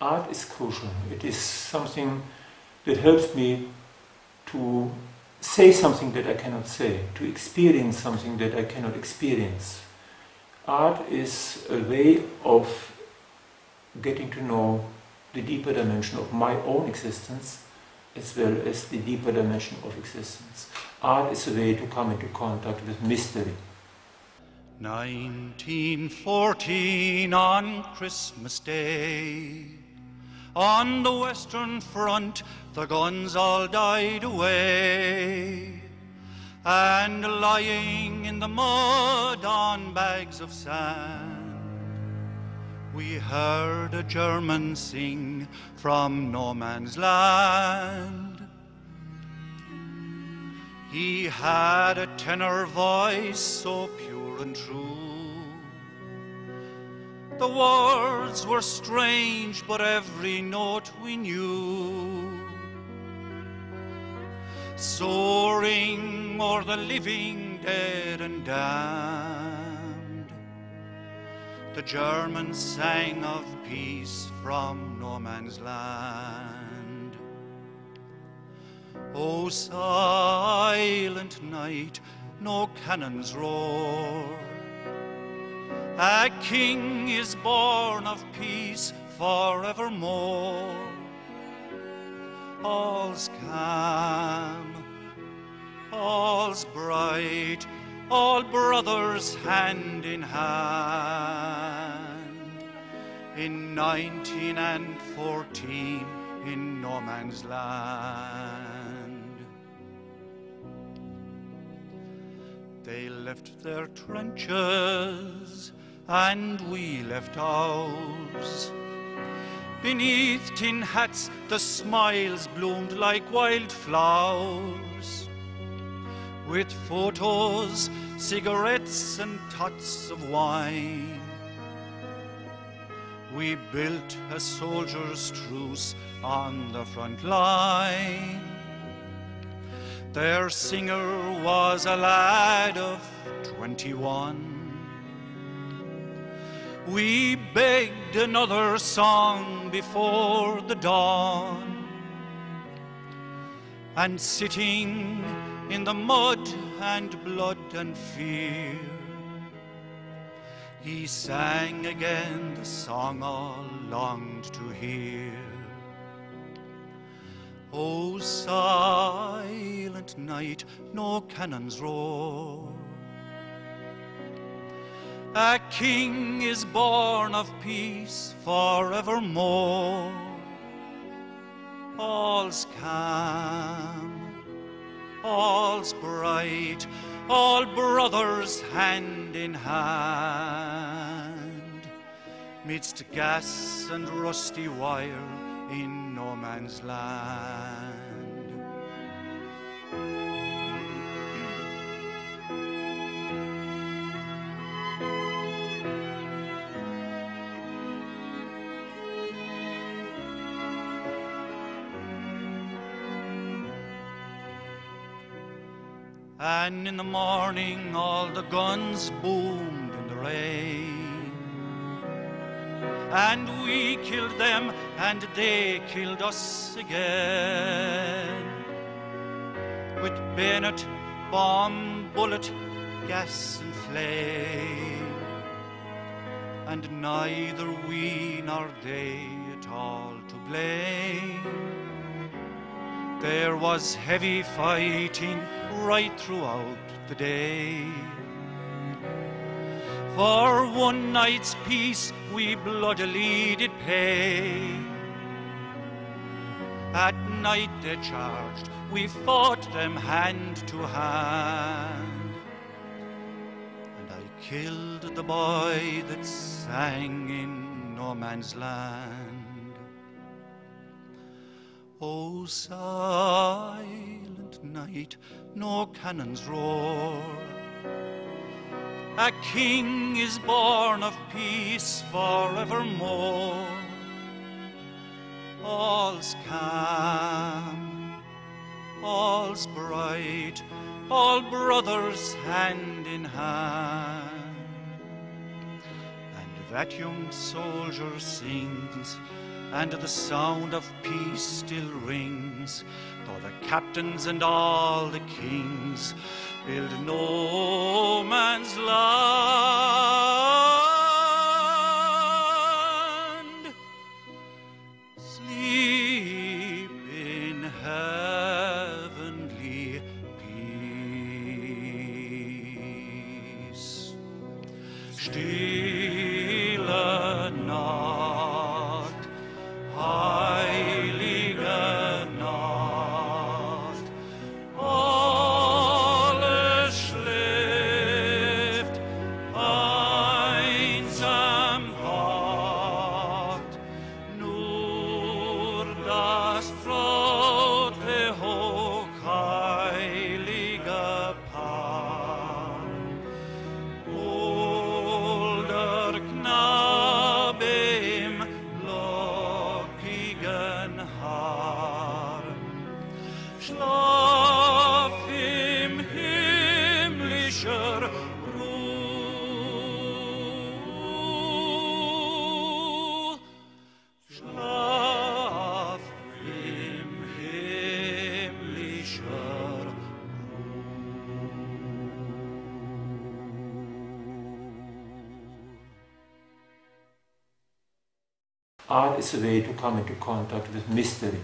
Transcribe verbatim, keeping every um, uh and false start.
Art is crucial. It is something that helps me to say something that I cannot say, to experience something that I cannot experience. Art is a way of getting to know the deeper dimension of my own existence as well as the deeper dimension of existence. Art is a way to come into contact with mystery. nineteen fourteen on Christmas Day, on the Western Front, the guns all died away, and lying in the mud on bags of sand, we heard a German sing from no man's land. He had a tenor voice so pure and true. The words were strange, but every note we knew. Soaring o'er the living, dead and damned, the Germans sang of peace from no man's land. O silent night, no cannons roar, a king is born of peace forevermore. All's calm, all's bright, all brothers hand in hand. In nineteen and fourteen, in no man's land, they left their trenches and we left ours. Beneath tin hats the smiles bloomed like wild flowers, with photos, cigarettes and tots of wine. We built a soldier's truce on the front line. Their singer was a lad of twenty-one. We begged another song before the dawn, and sitting in the mud and blood and fear, he sang again the song all longed to hear. O silent night, no cannons roar, a king is born of peace forevermore. All's calm, all's bright, all brothers hand in hand. Midst gas and rusty wire in no man's land. And in the morning all the guns boomed in the rain, and we killed them and they killed us again, with bayonet, bomb, bullet, gas and flame. And neither we nor they at all to blame. There was heavy fighting right throughout the day. For one night's peace we bloodily did pay. At night they charged, we fought them hand to hand. And I killed the boy that sang in no man's land. O silent night, no cannons roar, a king is born of peace forevermore. all's calm, all's bright, all brothers hand in hand. And that young soldier sings, and the sound of peace still rings, though the captains and all the kings build no man's land. Sleep in heavenly peace. Stille Nacht, heilige Nacht, alles schläft, einsam wacht, nur das frohe, hochheilige Paar. O der Knabe im lockigen Haar, schlaf im himmlischer Ruhe, schlaf im himmlischer Ruhe. Art is a way to come into contact with mystery.